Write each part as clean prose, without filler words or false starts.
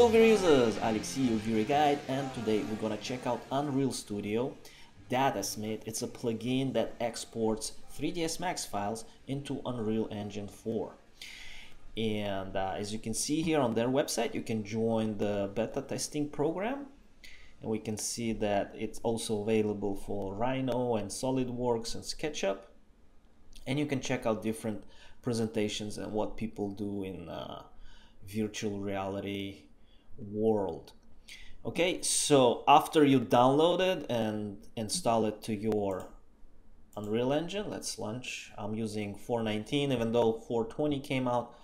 Hello V-Ray users, Alexey, your V-Ray guide, and today we're gonna check out Unreal Studio DataSmith. It's a plugin that exports 3ds Max files into Unreal Engine 4. And as you can see here on their website, you can join the beta testing program. And we can see that it's also available for Rhino and SolidWorks and SketchUp. And you can check out different presentations and what people do in virtual reality world. Okay, so after you download it and install it to your Unreal Engine, let's launch. I'm using 4.19, even though 4.20 came out,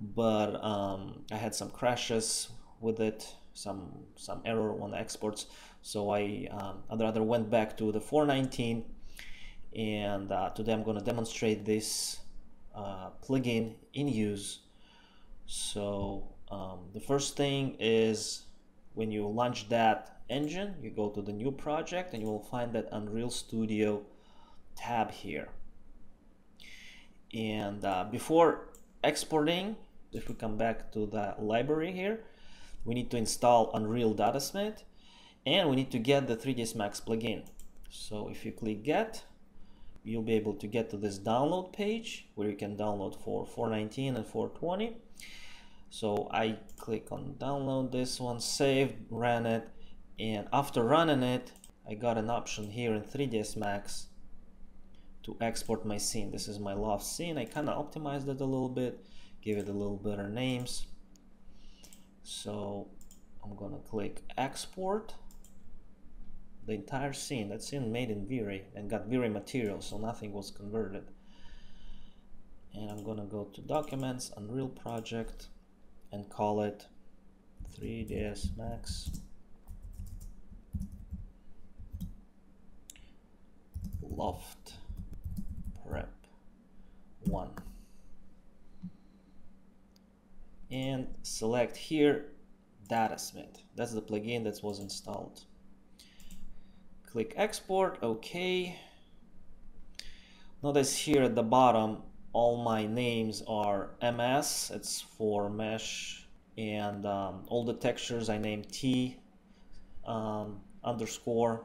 but I had some crashes with it, some error on the exports, so I rather went back to the 4.19, and today I'm going to demonstrate this plugin in use. So the first thing is, when you launch that engine, you go to the new project and you will find that Unreal Studio tab here. And before exporting, if we come back to the library here, we need to install Unreal DataSmith and we need to get the 3ds Max plugin. So if you click get, you'll be able to get to this download page where you can download for 4.19 and 4.20. So I click on download this one, save, ran it, and after running it, I got an option here in 3ds Max to export my scene. This is my loft scene. I kind of optimized it a little bit, give it a little better names. So I'm gonna click export the entire scene. That scene made in V-Ray and got V-Ray material, so nothing was converted. And I'm gonna go to Documents, Unreal Project, and call it 3ds Max Loft Prep 1, and select here DataSmith. That's the plugin that was installed. Click export, okay. Notice here at the bottom all my names are MS, it's for mesh, and all the textures I named T underscore.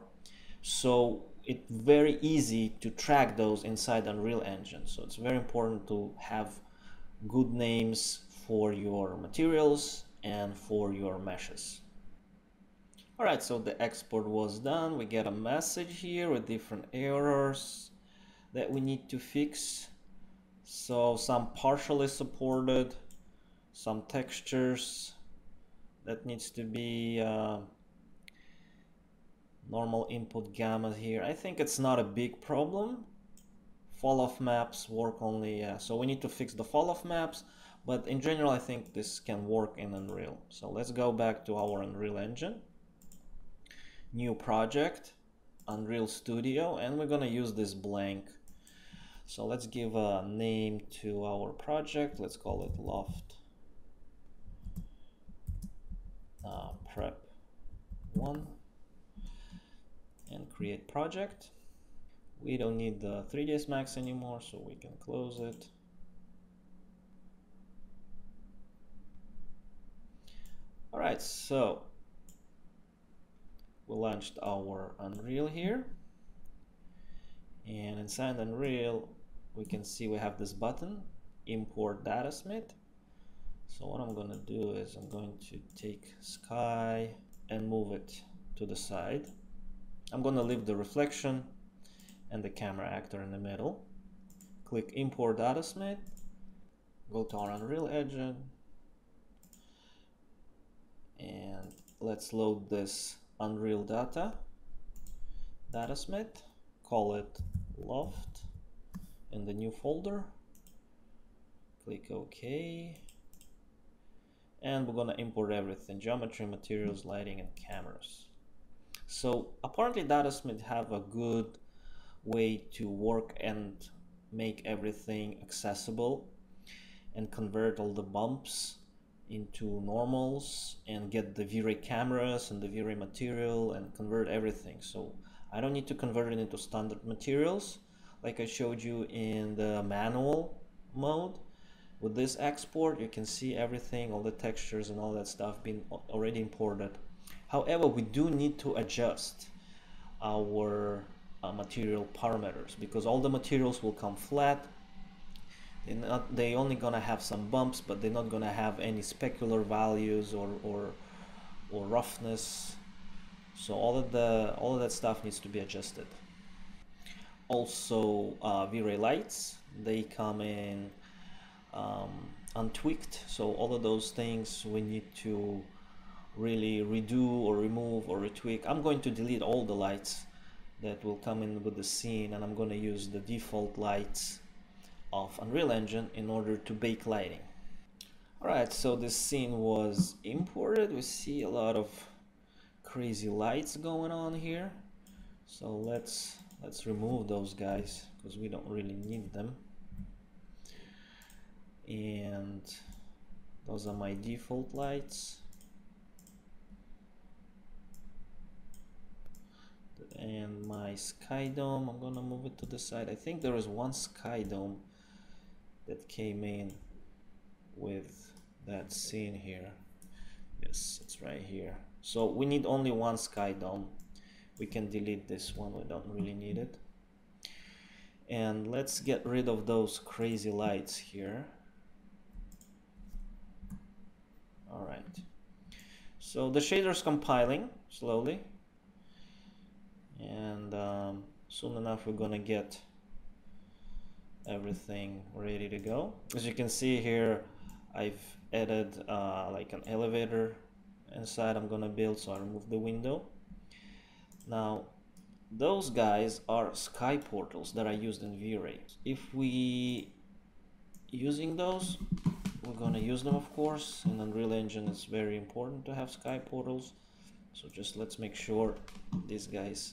So it's very easy to track those inside Unreal Engine. So it's very important to have good names for your materials and for your meshes. All right, so the export was done. We get a message here with different errors that we need to fix. So some partially supported, some textures that needs to be normal input gamma here. I think it's not a big problem. Fall off maps work only, so we need to fix the fall off maps, but in general I think this can work in Unreal. So let's go back to our Unreal Engine, new project, Unreal Studio, and we're gonna use this blank. So let's give a name to our project. Let's call it Loft Prep 1 and create project. We don't need the 3ds Max anymore, so we can close it. All right, so we launched our Unreal here, and inside Unreal we can see we have this button, import DataSmith. So what I'm gonna do is I'm going to take sky and move it to the side. I'm gonna leave the reflection and the camera actor in the middle. Click import DataSmith, go to our Unreal Engine, and let's load this Unreal DataSmith, call it Loft in the new folder, click OK, and we're gonna import everything: geometry, materials, lighting, and cameras. So apparently DataSmith have a good way to work and make everything accessible and convert all the bumps into normals and get the V-Ray cameras and the V-Ray material and convert everything. So I don't need to convert it into standard materials like I showed you in the manual mode. With this export, you can see everything, all the textures and all that stuff being already imported. However, we do need to adjust our material parameters, because all the materials will come flat. They only gonna have some bumps, but they're not gonna have any specular values or roughness. So all of that stuff needs to be adjusted. Also, V-Ray lights, they come in untweaked, so all of those things we need to really redo or remove or retweak. I'm going to delete all the lights that will come in with the scene, and I'm going to use the default lights of Unreal Engine in order to bake lighting. Alright, so this scene was imported. We see a lot of crazy lights going on here, so let's remove those guys because we don't really need them. And those are my default lights. And my sky dome, I'm gonna move it to the side. I think there is one sky dome that came in with that scene here. Yes, it's right here. So we need only one sky dome. We can delete this one, we don't really need it. And let's get rid of those crazy lights here. All right, so the shader's compiling slowly, and soon enough we're gonna get everything ready to go. As you can see here, I've added like an elevator inside I'm gonna build, so I remove the window. Now those guys are sky portals that are used in V-Ray. If we using those, we're gonna use them, of course. In Unreal Engine it's very important to have sky portals, so just let's make sure these guys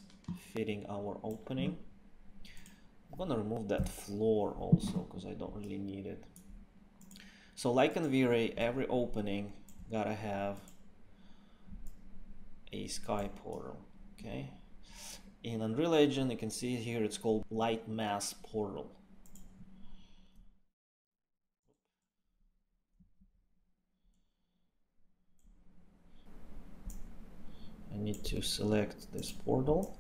fitting our opening. I'm gonna remove that floor also because I don't really need it. So like in V-Ray, every opening gotta have a sky portal. Okay, in Unreal Engine you can see here it's called Lightmass portal. I need to select this portal,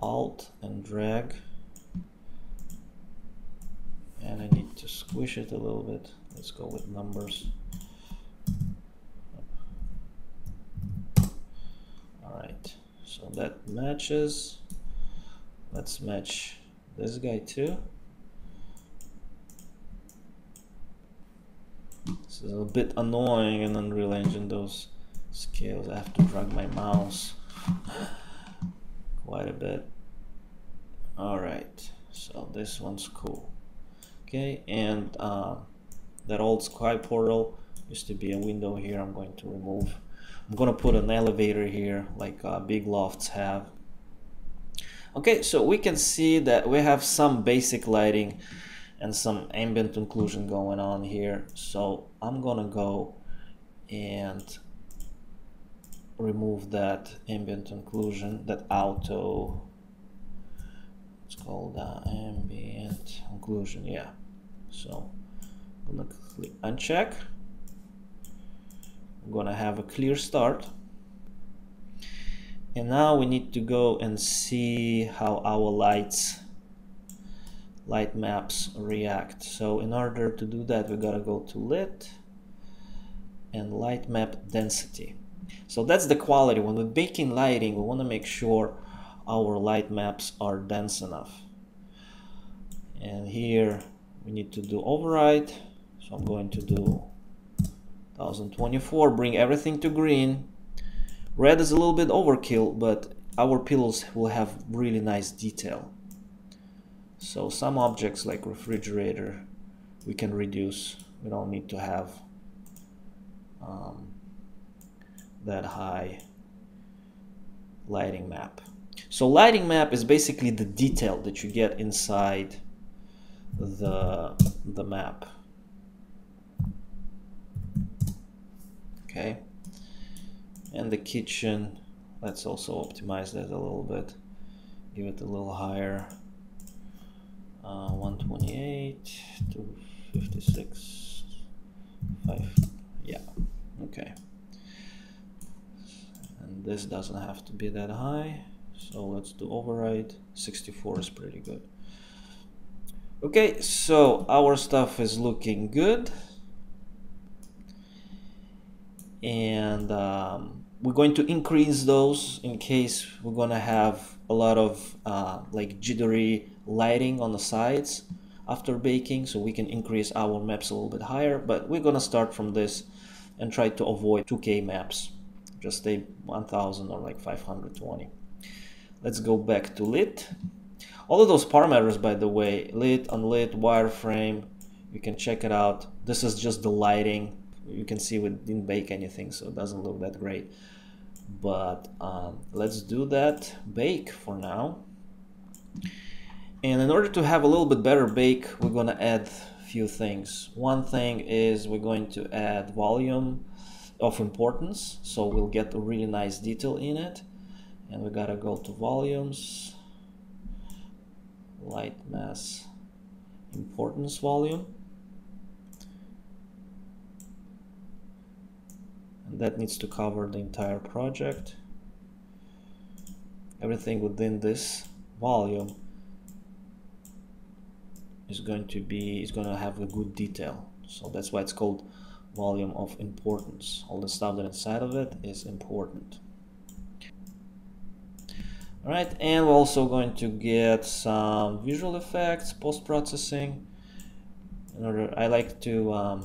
alt and drag, and I need to squish it a little bit. Let's go with numbers. All right, so that matches. Let's match this guy too. This is a bit annoying in Unreal Engine, those scales. I have to drag my mouse quite a bit. All right, so this one's cool. Okay, and that old sky portal used to be a window here. I'm going to remove. I'm gonna put an elevator here like big lofts have. Okay, so we can see that we have some basic lighting and some ambient occlusion going on here. So I'm gonna go and remove that ambient occlusion, that auto, it's called ambient occlusion, yeah. So I'm gonna click uncheck. I'm gonna have a clear start, and now we need to go and see how our light maps react. So in order to do that, we gotta go to lit and light map density. So that's the quality. When we're baking lighting, we want to make sure our light maps are dense enough. And here we need to do override. So I'm going to do 1024, bring everything to green. Red is a little bit overkill, but our pillows will have really nice detail. So some objects like refrigerator, we can reduce. We don't need to have that high lighting map. So lighting map is basically the detail that you get inside the map. Okay, and the kitchen, let's also optimize that a little bit, give it a little higher, 128 to 56, 5, yeah, okay. And this doesn't have to be that high, so let's do override. 64 is pretty good. Okay, so our stuff is looking good. And we're going to increase those in case we're gonna have a lot of like jittery lighting on the sides after baking, so we can increase our maps a little bit higher, but we're gonna start from this and try to avoid 2K maps. Just stay 1000 or like 520. Let's go back to lit. All of those parameters, by the way, lit, unlit, wireframe, you can check it out. This is just the lighting. You can see we didn't bake anything, so it doesn't look that great, but let's do that bake for now. And in order to have a little bit better bake, we're going to add a few things. One thing is we're going to add volume of importance, so we'll get a really nice detail in it. And we gotta go to volumes, Lightmass, importance volume. And that needs to cover the entire project, everything within this volume is going to be, is going to have a good detail, so that's why it's called volume of importance. All the stuff that inside of it is important. All right, and we're also going to get some visual effects, post-processing. In order, I like to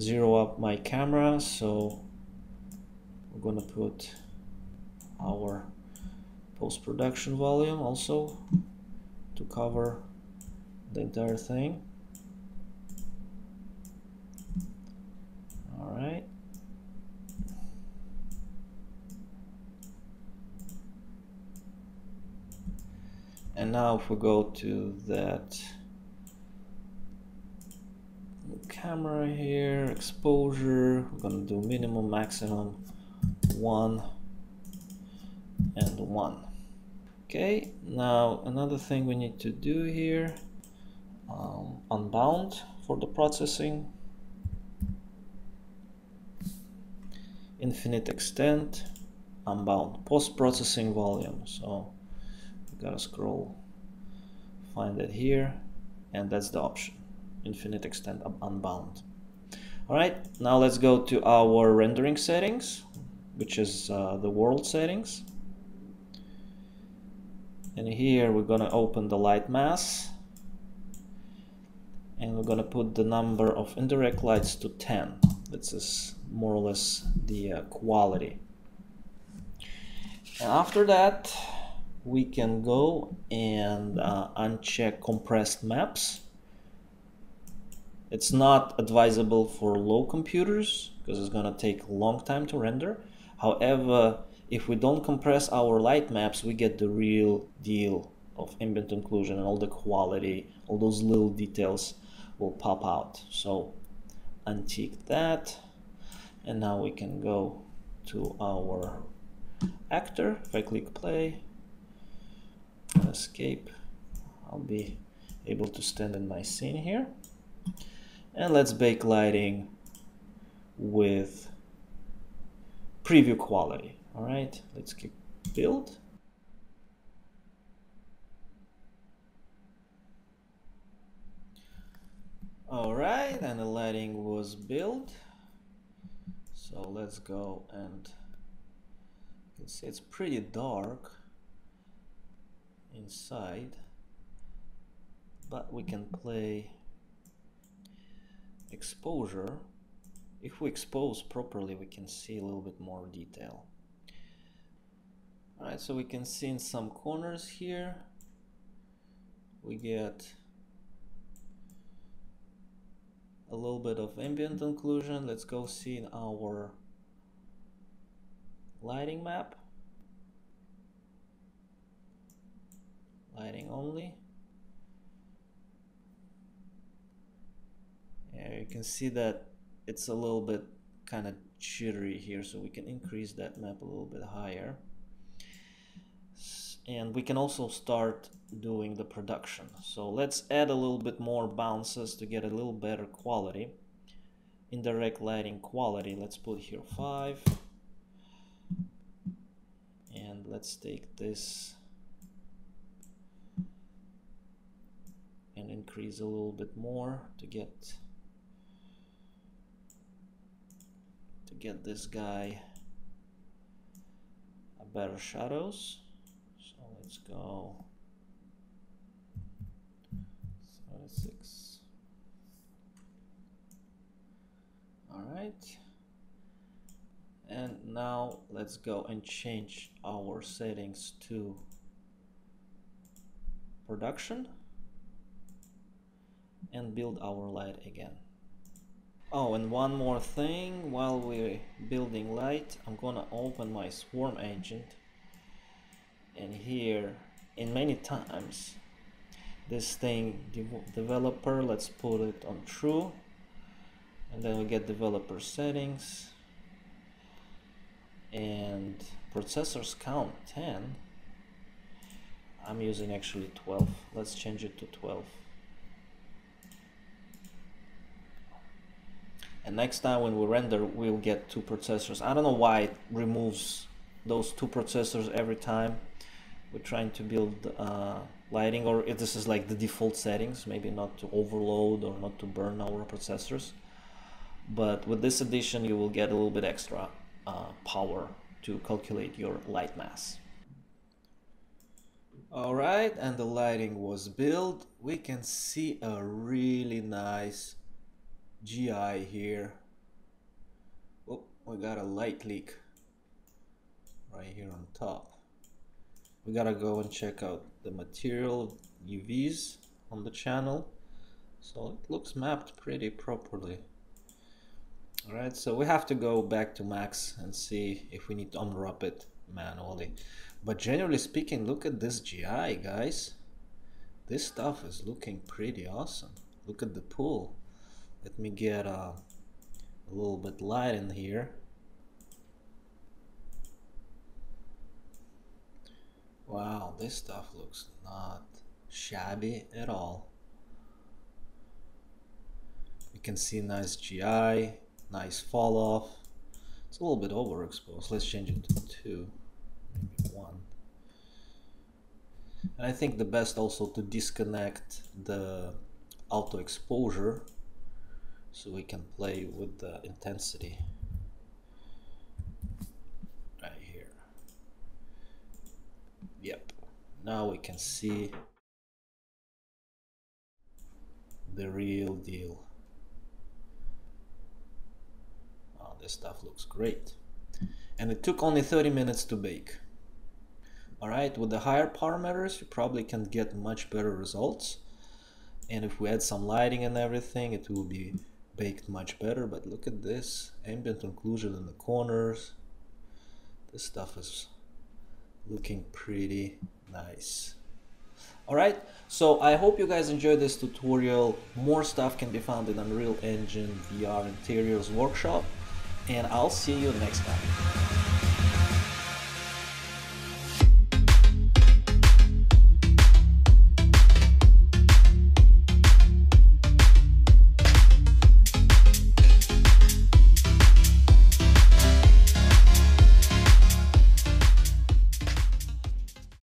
zero up my camera, so we're gonna put our post-production volume also to cover the entire thing. All right, and now if we go to that camera here, exposure, we're gonna do minimum, maximum, 1 and 1. Okay, now another thing we need to do here, unbound for the processing, infinite extent, unbound, post-processing volume. So we gotta scroll, find it here, and that's the option, infinite extent of unbound. All right, now let's go to our rendering settings, which is the world settings, and here we're gonna open the light mass, and we're gonna put the number of indirect lights to 10. This is more or less the quality, and after that we can go and uncheck compressed maps. It's not advisable for low computers because it's going to take a long time to render. However, if we don't compress our light maps, we get the real deal of ambient occlusion, and all the quality, all those little details will pop out. So uncheck that, and now we can go to our actor. If I click play, escape, I'll be able to stand in my scene here. And let's bake lighting with preview quality. All right, let's click build. All right, and the lighting was built. So let's go, and you can see it's pretty dark inside, but we can play exposure. If we expose properly, we can see a little bit more detail. All right, so we can see in some corners here we get a little bit of ambient occlusion. Let's go see in our lighting map, lighting only. Yeah, you can see that it's a little bit kind of jittery here, so we can increase that map a little bit higher. and we can also start doing the production. So let's add a little bit more bounces to get a little better quality. Indirect lighting quality, let's put here 5. And let's take this and increase a little bit more to get this guy a better shadows. So let's go 36. All right, and now let's go and change our settings to production and build our light again. Oh, and one more thing, while we're building light, I'm gonna open my swarm agent, and here in many times this thing developer, let's put it on true. And then we get developer settings and processors count 10. I'm using actually 12. Let's change it to 12. And next time when we render, we'll get 2 processors. I don't know why it removes those 2 processors every time we're trying to build lighting, or if this is like the default settings, maybe not to overload or not to burn our processors. But with this addition, you will get a little bit extra power to calculate your light mass. All right, and the lighting was built. We can see a really nice GI here. Oh, we got a light leak right here on top. We gotta go and check out the material UVs on the channel. So it looks mapped pretty properly. All right, so we have to go back to Max and see if we need to unwrap it manually. But generally speaking, look at this GI, guys. This stuff is looking pretty awesome. Look at the pool. Let me get a little bit light in here. Wow, this stuff looks not shabby at all. You can see nice GI. Nice fall off. It's a little bit overexposed. Let's change it to 2, maybe 1. And I think the best also to disconnect the auto exposure so we can play with the intensity right here. Yep, now we can see the real deal. This stuff looks great, and it took only 30 minutes to bake. All right, with the higher parameters you probably can get much better results, and if we add some lighting and everything it will be baked much better. But look at this ambient occlusion in the corners. This stuff is looking pretty nice. All right, so I hope you guys enjoyed this tutorial. More stuff can be found in Unreal Engine VR Interiors workshop. And I'll see you next time.